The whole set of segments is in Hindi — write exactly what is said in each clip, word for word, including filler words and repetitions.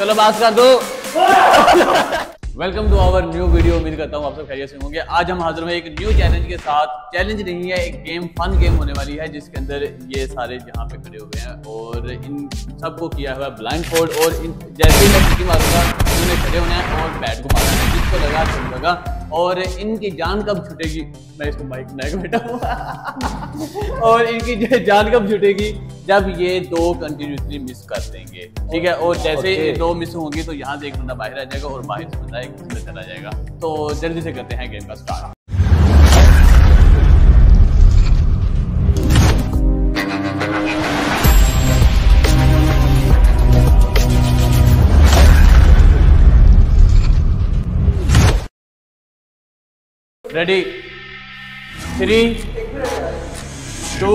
चलो बात कर दो। Welcome to our new video. उम्मीद करता हूँ आप सब खैरियत से होंगे। आज हम हाजिर हुए एक न्यू चैलेंज के साथ। चैलेंज नहीं है, एक गेम, फन गेम होने वाली है जिसके अंदर ये सारे यहाँ पे खड़े हुए हैं और इन सबको किया हुआ ब्लाइंड फोल्ड और इन जैसे ही मैं किसी मारूंगा उन्होंने खड़े होना है और बैट को मारना है, जिसको लगा ठीक लगा और इनकी जान कब छुटेगी। मैं इसको माइक बनाया बैठा और इनकी जान कब छुटेगी जब ये दो कंटिन्यूसली मिस कर देंगे, ठीक है। और जैसे ये दो मिस होंगी तो यहाँ से एक बंदा बाहर आ जाएगा और बाहर से बंदा एक दूसरे चला जाएगा। तो जल्दी से करते हैं गेम का start. Ready, three two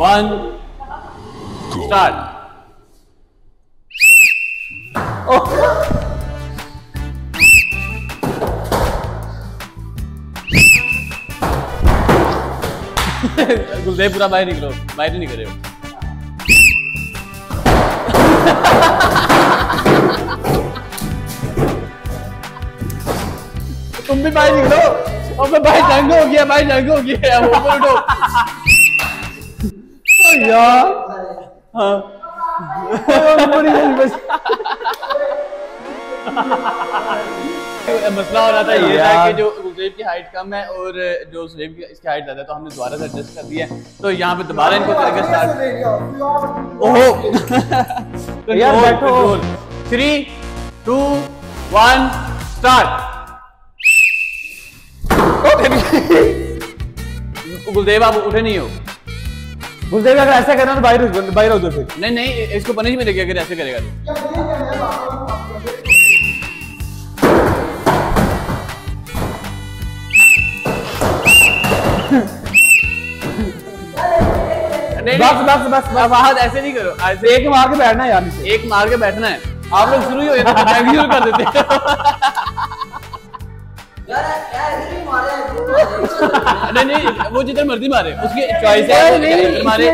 one start. Guldev पूरा बाहर निकलो, बाहर नहीं निकले हो। तुम भी बाहर निकलो और मैं बाहर जांगो हो गया, बाहर जांगो हो गया। अब ऊपर उठो। ओ यार, हाँ मसला हो रहा था ये था कि जो गुलदेव की हाइट कम है और जो सुलेब की इसकी हाइट ज्यादा है, तो हमने दोबारा से एडजस्ट कर दिया है। तो यहाँ पे दोबारा इनको करके स्टार्ट। ओहो यार बैठो। Three two one start. Guldev आप उठे नहीं हो। गुलदेव अगर ऐसा करना तो बाहर बाहर हो जाओ फिर। नहीं नहीं, इसको पनिशमेंट देंगे अगर ऐसे करेगा तो। बस बस बस बस ऐसे नहीं करो, ऐसे एक मार के बैठना है यार, एक मार के बैठना है। आप लोग शुरू ही हो जाए, शुरू कर देते। नहीं नहीं, वो जिधर मर्जी मारे, उसकी चॉइस है। इधर मारे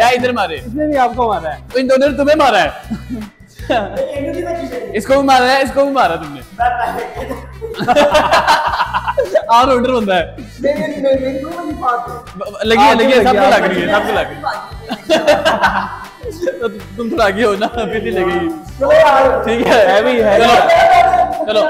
या इधर मारे, इसने भी आपको मारा है, इन दोनों ने तुम्हें मारा है। इसको भी मारा है, इसको भी मारा तुमने। और ऑर्डर होता है, लगी है लगी है, सबको लग रही है, सबको लग रही है। तुम थोड़ा आगे हो ना, फिर नहीं लगेगी। ठीक है, है भी है। चलो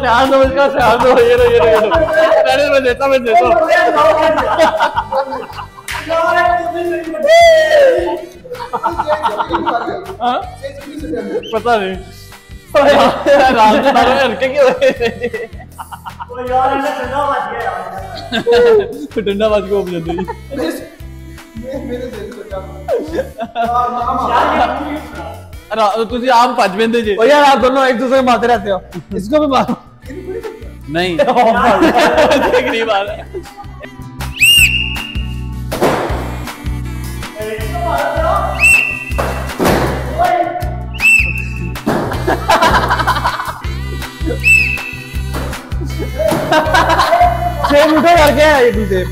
ध्यान दो, इसका ध्यान दो। ये लो ये लो ये लो, मैंने मैं देता मैं देता पता नहीं डंडा बाज को आप भज बेंदे जी। यार आप दोनों एक दूसरे को मारते रहते हो, इसको भी मारो। नहीं सेम उठो यार, क्या है ये दूसरे।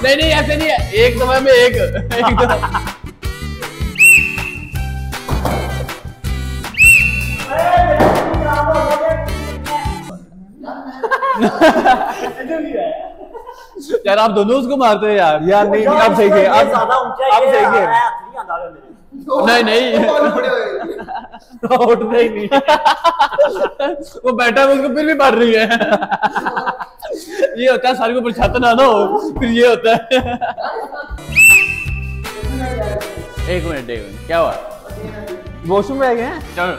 नहीं नहीं ऐसे नहीं है, एक समय में एक, एक यार आप दोनों उसको मारते हैं यार। यार नहीं, आप सही थे, आप आप सही थे। नहीं नहीं उठते ही नहीं। वो बैठा है, उसको फिर भी मार रही है। ये होता है सारे के ऊपर छाता ना ना हो, फिर ये होता है। एक मिनट एक मिनट, क्या हुआ? वॉशरूम में गए। चलो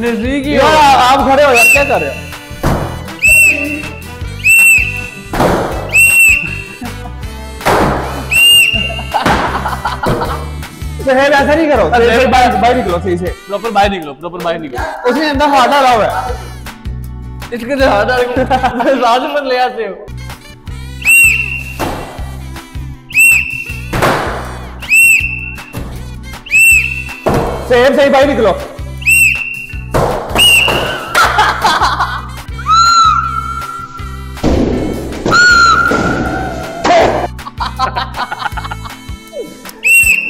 नजदीक ही यार, आप खड़े हो यार, क्या कर रहे हो? इससे है वैसा नहीं करो, बाहर निकलो, सही से प्रॉपर बाहर निकलो, प्रॉपर बाहर निकलो। उसने अंदर हाथ डाला हुआ है, इसके अंदर हाथ डाल राज मत ले आते हो। सेब सही बाहर निकलो।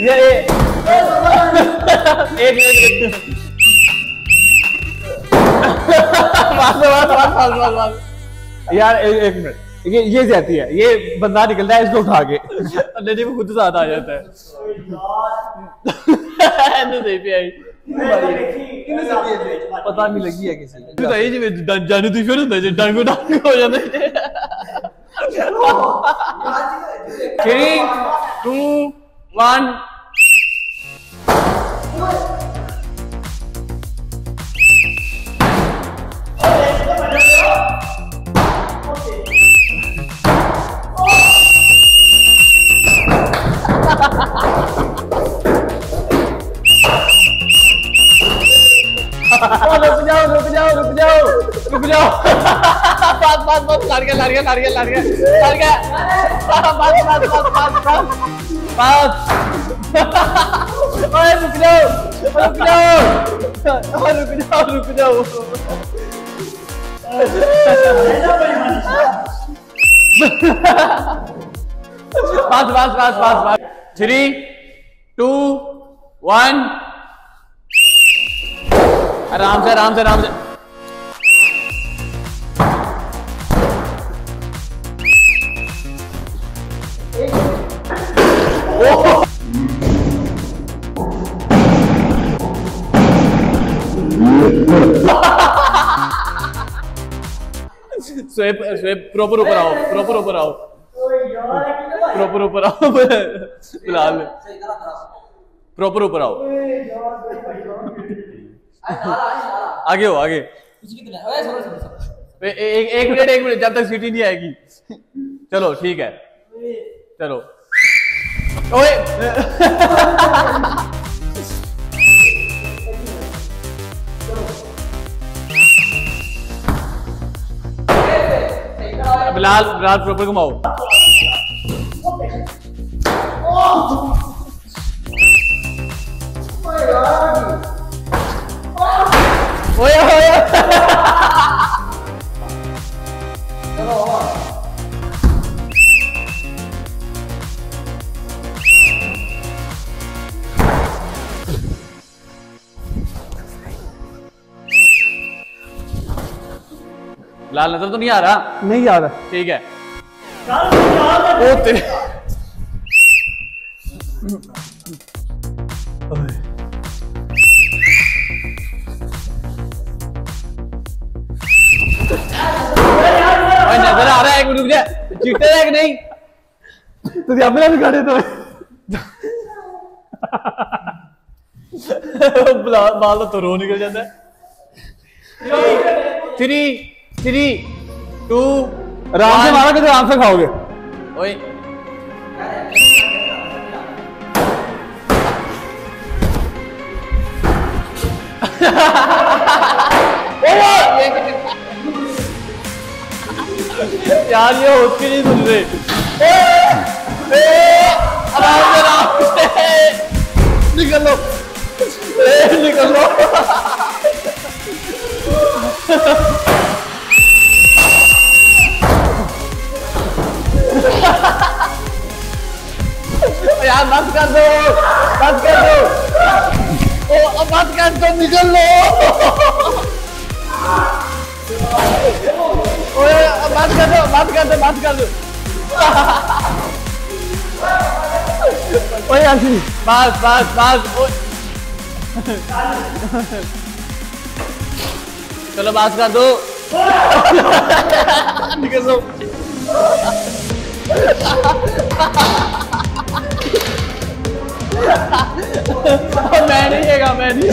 ये एक मिनट यार, एक मिनट, ये ये जाती है, ये बंदा निकलता है इसको उठा के, नहीं वो खुद साथ आ जाता है। पता नहीं लगी है किसी जानू दुश्मन होता है, डंगो डंग हो जाता है। थ्री टू वन रुक जाओ रुक जाओ रुक जाओ रुक जाओ बस बस बस लड़ गया लड़ गया लड़ गया लड़ गया लड़ गया बस बस बस बस बस ओए रुक जाओ रुक जाओ और रुक जाओ रुक जाओ बस बस बस बस बस थ्री टू वन आराम से आराम से आराम से स्वेप स्वेप प्रॉपर ऊपर आओ, प्रॉपर ऊपर आओ, प्रॉपर ऊपर आओ, फिलहाल प्रॉपर ऊपर आओ, आगे हो आगे। एक मिनट एक मिनट, जब तक सीटी नहीं आएगी। चलो ठीक है, चलो। ओए बिलाल बिलाल प्रॉपर घुमाओ। ओए ओए चलो लाल नजर तो नहीं आ रहा, नहीं आ रहा, ठीक है। ओ तेरे नजर आ रहा है, रुक जा, चीटर है कि नहीं? तो बाल तो रो निकल जाता है। थ्री थ्री टू आराम से मारो, तो आराम से खाओगे। ओए यार ये उसकी नहीं सुन रहे। निकल लो निकल लो यार बस कर दो बस कर दो ओ बस कर दो, निकल लो। ओए बात कर दो बात कर दो बात कर दो ओए आंटी बस बस बस। चलो बात कर दो, निकल दो। मैं नहीं देगा मैं नहीं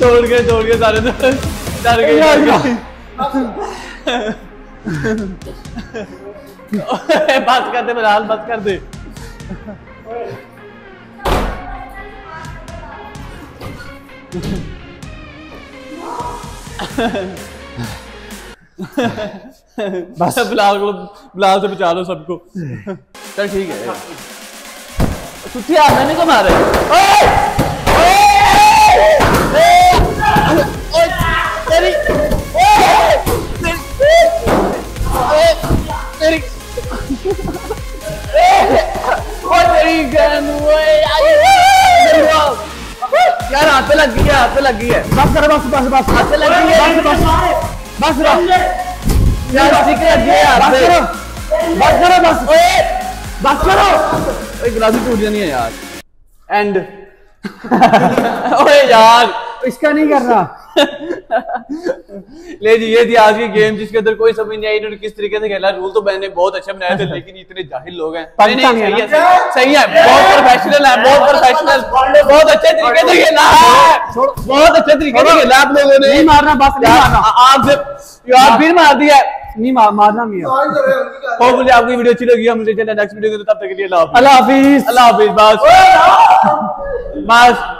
दौड़ गए दौड़ गए सारे डर गए। बात कर दे मेरा हाल बात कर दे। बस बिलाल को बिलाल से बचा लो सबको। चल ठीक है सुथिया मैंने को मारे। ओए ओए तेरी ओए तेरी ओए तेरी गन ओए यार हाथ पे लग गई है हाथ पे लग गई है बस कर बस बस बस हाथ पे लग गई है बस बस यार ठीक है यार बस करो बस करो बस ओए बस करो ओए गिलास टूट जानी है यार एंड ओए यार इसका नहीं करना। ले जी ये थी आज की गेम जिसके अंदर कोई समझ नहीं आई इन्होंने किस तरीके से खेला। रूल तो मैंने बहुत अच्छा बनाया था लेकिन इतने जाहिल लोग हैं। नहीं नहीं सही है सही है बहुत प्रोफेशनल है बहुत प्रोफेशनल बहुत अच्छे तरीके से खेला है बहुत अच्छे तरीके से खेला आप लोगों ने। नहीं मारना बस नहीं मारना आपसे यार फिर मार दिया नहीं मारना मियां। और मुझे आपकी वीडियो अच्छी लगी मुझे नेक्स्ट वीडियो तब तक के लिए अल्लाह हाफिज़ अल्लाह हाफिज़ बस बस।